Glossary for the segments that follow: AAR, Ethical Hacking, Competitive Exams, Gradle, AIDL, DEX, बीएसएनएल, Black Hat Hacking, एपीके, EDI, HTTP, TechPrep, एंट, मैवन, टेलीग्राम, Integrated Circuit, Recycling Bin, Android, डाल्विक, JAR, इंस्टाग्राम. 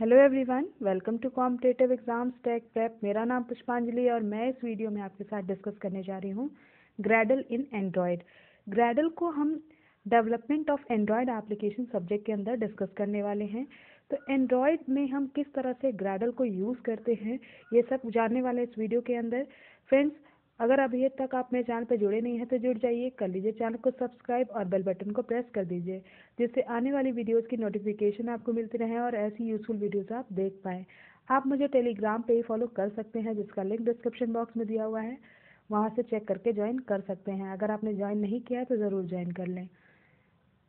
Hello everyone, welcome to competitive exams tech prep. मेरा नाम पुष्पांजलि और मैं इस वीडियो में आपके साथ डिस्कस करने जा रही हूँ ग्रैडल इन एंड्रॉयड। ग्रैडल को हम development of Android application subject के अंदर डिस्कस करने वाले हैं। तो एंड्रॉयड में हम किस तरह से ग्रैडल को यूज़ करते हैं ये सब जानने वाले इस वीडियो के अंदर। फ्रेंड्स, अगर अभी तक आप मेरे चैनल पर जुड़े नहीं हैं तो जुड़ जाइए, कर लीजिए चैनल को सब्सक्राइब और बेल बटन को प्रेस कर दीजिए, जिससे आने वाली वीडियोस की नोटिफिकेशन आपको मिलती रहे और ऐसी यूज़फुल वीडियोस आप देख पाएँ। आप मुझे टेलीग्राम पे ही फॉलो कर सकते हैं, जिसका लिंक डिस्क्रिप्शन बॉक्स में दिया हुआ है, वहाँ से चेक करके ज्वाइन कर सकते हैं। अगर आपने ज्वाइन नहीं किया है तो ज़रूर ज्वाइन कर लें।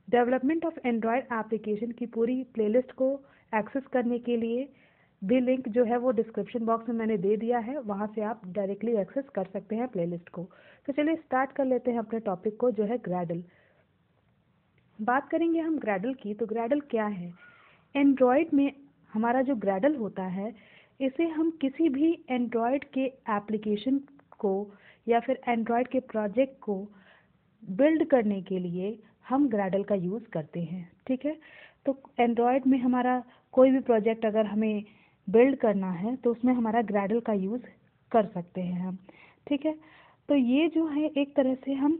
डेवलपमेंट ऑफ एंड्रॉयड एप्लीकेशन की पूरी प्लेलिस्ट को एक्सेस करने के लिए भी लिंक जो है वो डिस्क्रिप्शन बॉक्स में मैंने दे दिया है, वहाँ से आप डायरेक्टली एक्सेस कर सकते हैं प्लेलिस्ट को। तो चलिए स्टार्ट कर लेते हैं अपने टॉपिक को, जो है ग्रैडल। बात करेंगे हम ग्रैडल की, तो ग्रैडल क्या है। एंड्रॉयड में हमारा जो ग्रैडल होता है, इसे हम किसी भी एंड्रॉयड के एप्लीकेशन को या फिर एंड्रॉयड के प्रोजेक्ट को बिल्ड करने के लिए हम ग्रैडल का यूज़ करते हैं। ठीक है, तो एंड्रॉयड में हमारा कोई भी प्रोजेक्ट अगर हमें बिल्ड करना है तो उसमें हमारा ग्रैडल का यूज़ कर सकते हैं हम। ठीक है, तो ये जो है एक तरह से हम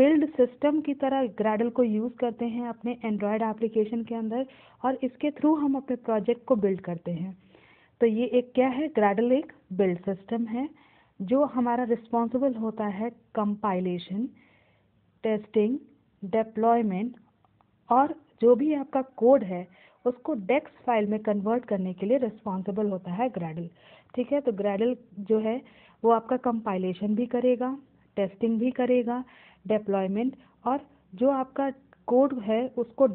बिल्ड सिस्टम की तरह ग्रैडल को यूज़ करते हैं अपने एंड्रॉयड एप्लीकेशन के अंदर, और इसके थ्रू हम अपने प्रोजेक्ट को बिल्ड करते हैं। तो ये एक क्या है, ग्रैडल एक बिल्ड सिस्टम है जो हमारा रिस्पॉन्सिबल होता है कंपाइलेशन, टेस्टिंग, डिप्लॉयमेंट और जो भी आपका कोड है उसको डेक्स फाइल में कन्वर्ट करने के लिए रिस्पॉन्सिबल होता है ग्रैडल। ठीक है, तो ग्रैडल जो है वो आपका कंपाइलेशन भी करेगा, टेस्टिंग भी करेगा, डिप्लॉयमेंट और जो आपका कोड है उसको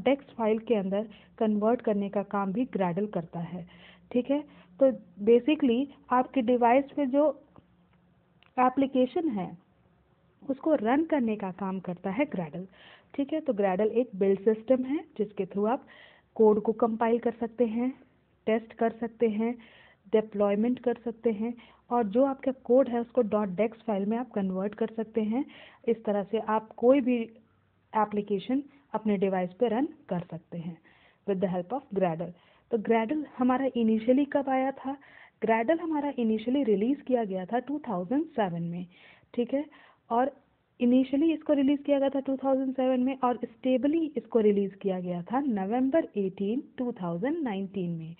.dex फाइल के अंदर कन्वर्ट करने का काम भी ग्रैडल करता है। ठीक है, तो बेसिकली आपके डिवाइस पे जो एप्लीकेशन है उसको रन करने का काम करता है ग्रैडल। ठीक है, तो ग्रैडल एक बिल्ड सिस्टम है जिसके थ्रू आप कोड को कंपाइल कर सकते हैं, टेस्ट कर सकते हैं, डिप्लॉयमेंट कर सकते हैं और जो आपका कोड है उसको .dex फाइल में आप कन्वर्ट कर सकते हैं। इस तरह से आप कोई भी एप्लीकेशन अपने डिवाइस पे रन कर सकते हैं with the help of Gradle. तो ग्रैडल हमारा इनिशियली कब आया था, ग्रैडल हमारा इनिशियली रिलीज़ किया गया था 2007 में। ठीक है, और इनिशियली इसको रिलीज़ किया गया था 2007 में और स्टेबली इसको रिलीज़ किया गया था नवंबर 18, 2019 में।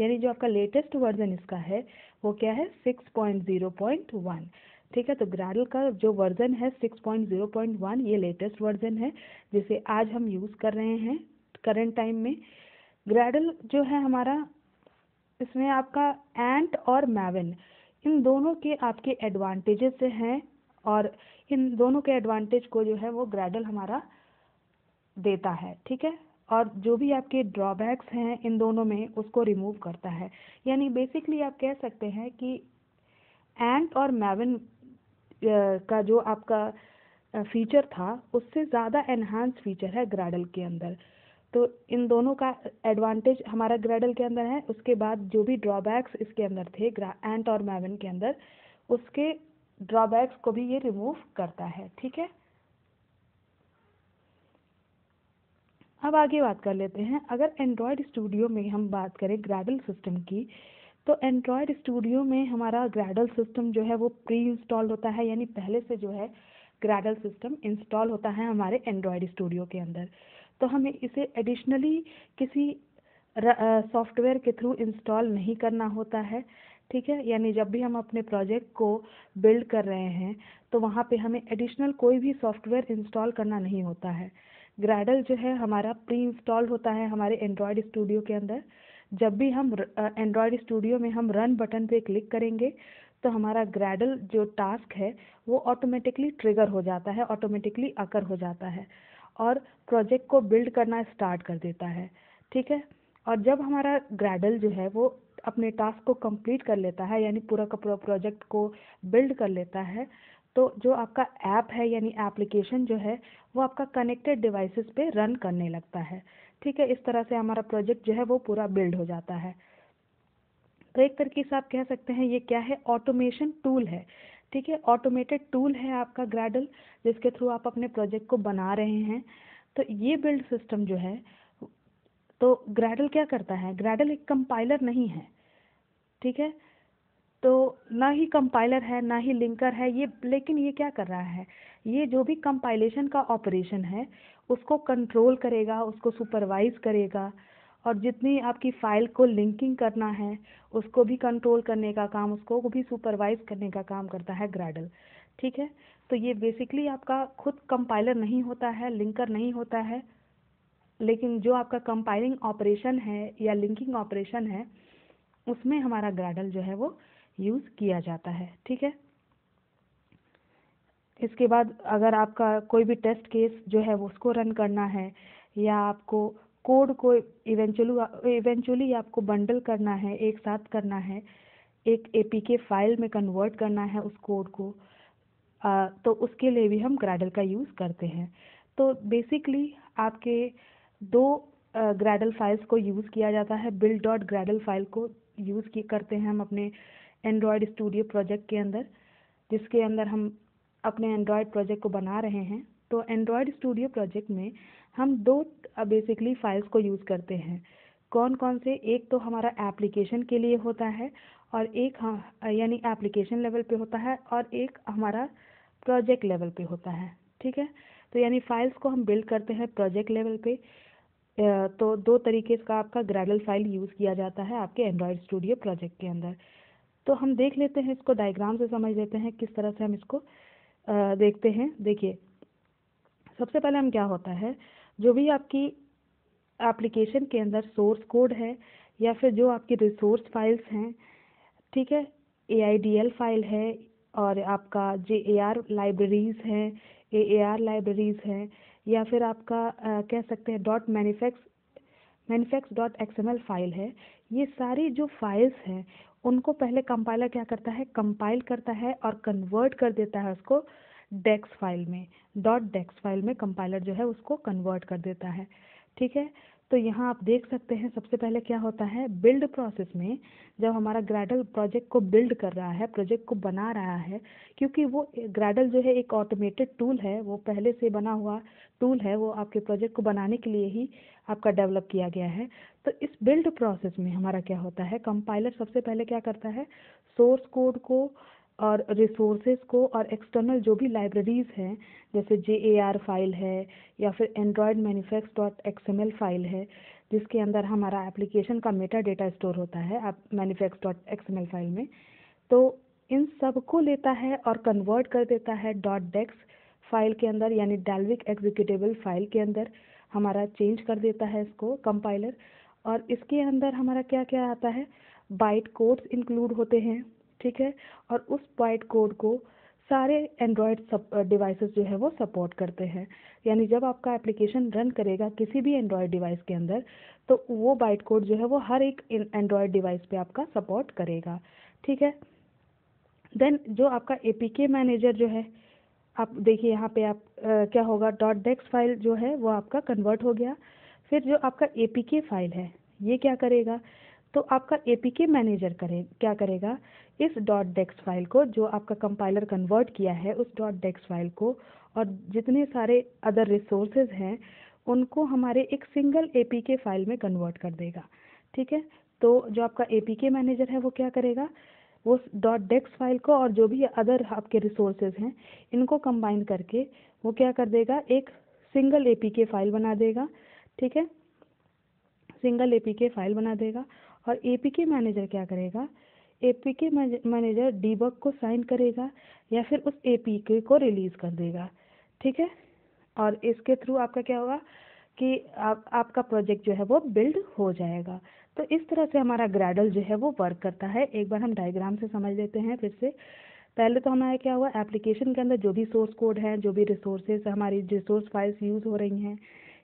यानी जो आपका लेटेस्ट वर्जन इसका है वो क्या है, 6.0.1। ठीक है, तो ग्रैडल का जो वर्ज़न है 6.0.1 ये लेटेस्ट वर्जन है जिसे आज हम यूज़ कर रहे हैं करंट टाइम में। ग्रैडल जो है हमारा, इसमें आपका एंट और मैवन इन दोनों के आपके एडवांटेजेस हैं और इन दोनों के एडवांटेज को जो है वो ग्रैडल हमारा देता है। ठीक है, और जो भी आपके ड्रॉबैक्स हैं इन दोनों में उसको रिमूव करता है। यानी बेसिकली आप कह सकते हैं कि एंट और मैवन का जो आपका फीचर था उससे ज़्यादा एनहांस फीचर है ग्रैडल के अंदर। तो इन दोनों का एडवांटेज हमारा ग्रैडल के अंदर है। उसके बाद जो भी ड्रॉबैक्स इसके अंदर थे एंट और मैवन के अंदर, उसके ड्रॉबैक्स को भी ये रिमूव करता है। ठीक है, अब आगे बात कर लेते हैं। अगर एंड्रॉयड स्टूडियो में हम बात करें ग्रैडल सिस्टम की, तो एंड्रॉयड स्टूडियो में हमारा ग्रैडल सिस्टम जो है वो प्री इंस्टॉल होता है। यानी पहले से जो है ग्रैडल सिस्टम इंस्टॉल होता है हमारे एंड्रॉयड स्टूडियो के अंदर। तो हमें इसे एडिशनली किसी सॉफ्टवेयर के थ्रू इंस्टॉल नहीं करना होता है। ठीक है, यानी जब भी हम अपने प्रोजेक्ट को बिल्ड कर रहे हैं तो वहाँ पे हमें एडिशनल कोई भी सॉफ्टवेयर इंस्टॉल करना नहीं होता है। ग्रैडल जो है हमारा प्री इंस्टॉल होता है हमारे एंड्रॉयड स्टूडियो के अंदर। जब भी हम एंड्रॉयड स्टूडियो में हम रन बटन पे क्लिक करेंगे तो हमारा ग्रैडल जो टास्क है वो ऑटोमेटिकली ट्रिगर हो जाता है, ऑटोमेटिकली अकर हो जाता है और प्रोजेक्ट को बिल्ड करना स्टार्ट कर देता है। ठीक है, और जब हमारा ग्रैडल जो है वो अपने टास्क को कंप्लीट कर लेता है, यानी पूरा का पूरा प्रोजेक्ट को बिल्ड कर लेता है, तो जो आपका ऐप है यानी एप्लीकेशन जो है वो आपका कनेक्टेड डिवाइसेस पे रन करने लगता है। ठीक है, इस तरह से हमारा प्रोजेक्ट जो है वो पूरा बिल्ड हो जाता है। तो एक तरीके से आप कह सकते हैं ये क्या है, ऑटोमेशन टूल है। ठीक है, ऑटोमेटेड टूल है आपका ग्रैडल, जिसके थ्रू आप अपने प्रोजेक्ट को बना रहे हैं। तो ये बिल्ड सिस्टम जो है तो ग्रैडल क्या करता है, ग्रैडल एक कंपाइलर नहीं है, ठीक है, तो ना ही कंपाइलर है ना ही लिंकर है ये, लेकिन ये क्या कर रहा है, ये जो भी कंपाइलेशन का ऑपरेशन है उसको कंट्रोल करेगा, उसको सुपरवाइज करेगा, और जितनी आपकी फ़ाइल को लिंकिंग करना है उसको भी कंट्रोल करने का काम, उसको भी सुपरवाइज करने का काम करता है ग्रैडल, ठीक है। तो ये बेसिकली आपका खुद कंपाइलर नहीं होता है, लिंकर नहीं होता है, लेकिन जो आपका कंपाइलिंग ऑपरेशन है या लिंकिंग ऑपरेशन है उसमें हमारा ग्रैडल जो है वो यूज़ किया जाता है, ठीक है। इसके बाद अगर आपका कोई भी टेस्ट केस जो है वो उसको रन करना है, या आपको कोड को इवेंचुअली आपको बंडल करना है, एक साथ करना है, एक एपीके फाइल में कन्वर्ट करना है उस कोड को, तो उसके लिए भी हम ग्रैडल का यूज़ करते हैं। तो बेसिकली आपके दो ग्रैडल फाइल्स को यूज़ किया जाता है, बिल्ड डॉट ग्रैडल फाइल को यूज़ करते हैं हम अपने एंड्रॉयड स्टूडियो प्रोजेक्ट के अंदर, जिसके अंदर हम अपने एंड्रॉयड प्रोजेक्ट को बना रहे हैं। तो एंड्रॉयड स्टूडियो प्रोजेक्ट में हम दो बेसिकली फाइल्स को यूज़ करते हैं, कौन कौन से, एक तो हमारा एप्लीकेशन के लिए होता है, और एक यानी एप्लीकेशन लेवल पे होता है, और एक हमारा प्रोजेक्ट लेवल पे होता है, ठीक है। तो यानी फाइल्स को हम बिल्ड करते हैं प्रोजेक्ट लेवल पे। तो दो तरीके का आपका ग्रैडल फाइल यूज़ किया जाता है आपके एंड्रॉयड स्टूडियो प्रोजेक्ट के अंदर। तो हम देख लेते हैं, इसको डायग्राम से समझ लेते हैं किस तरह से हम इसको देखते हैं। देखिए, सबसे पहले हम क्या होता है, जो भी आपकी एप्लीकेशन के अंदर सोर्स कोड है या फिर जो आपकी रिसोर्स फाइल्स हैं, ठीक है, AIDL फाइल है, और आपका JAR लाइब्रेरीज़ हैं, AAR लाइब्रेरीज़ हैं, या फिर आपका कह सकते हैं डॉट manifex.xml फाइल है, ये सारी जो फाइल्स हैं उनको पहले कंपाइलर क्या करता है, कंपाइल करता है और कन्वर्ट कर देता है उसको डेक्स फाइल में, .dex फाइल में कंपाइलर जो है उसको कन्वर्ट कर देता है, ठीक है। तो यहाँ आप देख सकते हैं सबसे पहले क्या होता है, बिल्ड प्रोसेस में जब हमारा ग्रैडल प्रोजेक्ट को बिल्ड कर रहा है, प्रोजेक्ट को बना रहा है, क्योंकि वो ग्रैडल जो है एक ऑटोमेटेड टूल है, वो पहले से बना हुआ टूल है, वो आपके प्रोजेक्ट को बनाने के लिए ही आपका डेवलप किया गया है। तो इस बिल्ड प्रोसेस में हमारा क्या होता है, कंपाइलर सबसे पहले क्या करता है, सोर्स कोड को और रिसोर्सेज को और एक्सटर्नल जो भी लाइब्रेरीज़ हैं, जैसे JAR फाइल है या फिर एंड्रॉयड manifex.xml फाइल है, जिसके अंदर हमारा एप्लीकेशन का मेटा डेटा स्टोर होता है आप manifex.xml फाइल में, तो इन सब को लेता है और कन्वर्ट कर देता है .dex फाइल के अंदर, यानी डाल्विक एग्जीक्यूटेबल फाइल के अंदर हमारा चेंज कर देता है इसको कंपाइलर। और इसके अंदर हमारा क्या क्या आता है, बाइट कोड्स इंक्लूड होते हैं, ठीक है, और उस बाइट कोड को सारे एंड्रॉयड डिवाइसेस जो है वो सपोर्ट करते हैं, यानी जब आपका एप्लीकेशन रन करेगा किसी भी एंड्रॉयड डिवाइस के अंदर, तो वो बाइट कोड जो है वो हर एक एंड्रॉयड डिवाइस पे आपका सपोर्ट करेगा, ठीक है। देन जो आपका एपीके मैनेजर जो है, आप देखिए यहाँ पे आप क्या होगा, .dex फाइल जो है वो आपका कन्वर्ट हो गया, फिर जो आपका एपीके फाइल है ये क्या करेगा, तो आपका एपीके मैनेजर क्या करेगा, इस .dex फाइल को जो आपका कंपाइलर कन्वर्ट किया है उस .dex फाइल को और जितने सारे अदर रिसोर्सेज हैं उनको हमारे एक सिंगल एपीके फाइल में कन्वर्ट कर देगा, ठीक है। तो जो आपका एपीके मैनेजर है वो क्या करेगा, वो .dex फाइल को और जो भी अदर आपके रिसोर्सेज हैं इनको कंबाइन करके वो क्या कर देगा, एक सिंगल एपीके फाइल बना देगा, ठीक है, सिंगल एपीके फाइल बना देगा। और एपीके मैनेजर क्या करेगा, एपीके मैनेजर डीबग को साइन करेगा या फिर उस एपीके को रिलीज़ कर देगा, ठीक है। और इसके थ्रू आपका क्या होगा कि आपका प्रोजेक्ट जो है वो बिल्ड हो जाएगा। तो इस तरह से हमारा ग्रैडल जो है वो वर्क करता है। एक बार हम डायग्राम से समझ लेते हैं फिर से। पहले तो हमारा क्या हुआ, एप्लीकेशन के अंदर जो भी सोर्स कोड है, जो भी रिसोर्सेज, हमारी रिसोर्स फाइल्स यूज़ हो रही हैं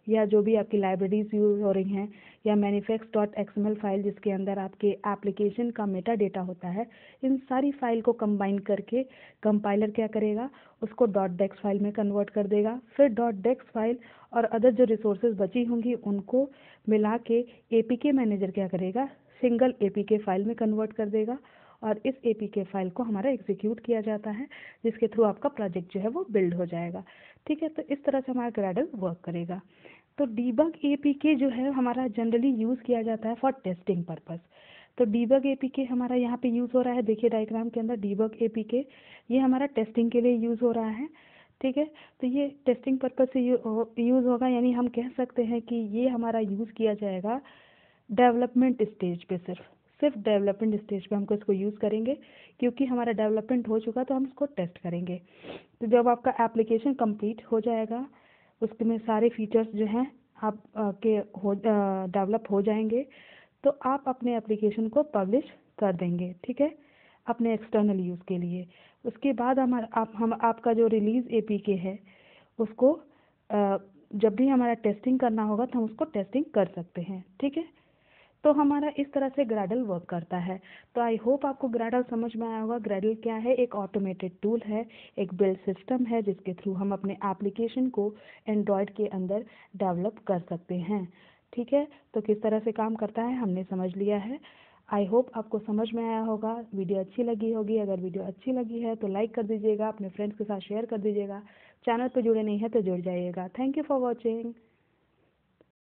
या जो भी आपकी लाइब्रेरीज यूज़ हो रही हैं या manifex.xml फाइल जिसके अंदर आपके एप्लीकेशन का मेटा डेटा होता है, इन सारी फाइल को कंबाइन करके कंपाइलर क्या करेगा, उसको .dex फाइल में कन्वर्ट कर देगा। फिर .dex फाइल और अदर जो रिसोर्सेज बची होंगी उनको मिला के एपीके मैनेजर क्या करेगा, सिंगल एपीके फाइल में कन्वर्ट कर देगा और इस एपीके फाइल को हमारा एग्जीक्यूट किया जाता है, जिसके थ्रू आपका प्रोजेक्ट जो है वो बिल्ड हो जाएगा, ठीक है। तो इस तरह से हमारा ग्रैडल वर्क करेगा। तो डीबग एपीके जो है हमारा जनरली यूज़ किया जाता है फॉर टेस्टिंग पर्पस। तो डीबग एपीके हमारा यहाँ पे यूज़ हो रहा है, देखिए डायग्राम के अंदर डीबग एपीके ये हमारा टेस्टिंग के लिए यूज़ हो रहा है, ठीक है। तो ये टेस्टिंग पर्पस से यूज़ होगा, यानी हम कह सकते हैं कि ये हमारा यूज़ किया जाएगा डेवलपमेंट स्टेज पे, सिर्फ डेवलपमेंट स्टेज पे हमको इसको यूज़ करेंगे, क्योंकि हमारा डेवलपमेंट हो चुका तो हम इसको टेस्ट करेंगे। तो जब आपका एप्लीकेशन कंप्लीट हो जाएगा, उसमें सारे फीचर्स जो हैं आप के डेवलप हो जाएंगे, तो आप अपने एप्लीकेशन को पब्लिश कर देंगे, ठीक है, अपने एक्सटर्नल यूज़ के लिए। उसके बाद हम आपका जो रिलीज़ एपीके है उसको जब भी हमारा टेस्टिंग करना होगा तो हम उसको टेस्टिंग कर सकते हैं, ठीक है। तो हमारा इस तरह से ग्रैडल वर्क करता है। तो आई होप आपको ग्रैडल समझ में आया होगा। ग्रैडल क्या है? एक ऑटोमेटेड टूल है, एक बिल्ड सिस्टम है जिसके थ्रू हम अपने एप्लीकेशन को एंड्रॉयड के अंदर डेवलप कर सकते हैं, ठीक है। तो किस तरह से काम करता है हमने समझ लिया है। आई होप आपको समझ में आया होगा, वीडियो अच्छी लगी होगी। अगर वीडियो अच्छी लगी है तो लाइक कर दीजिएगा, अपने फ्रेंड्स के साथ शेयर कर दीजिएगा। चैनल पर जुड़े नहीं है तो जुड़ जाइएगा। Thank you for watching.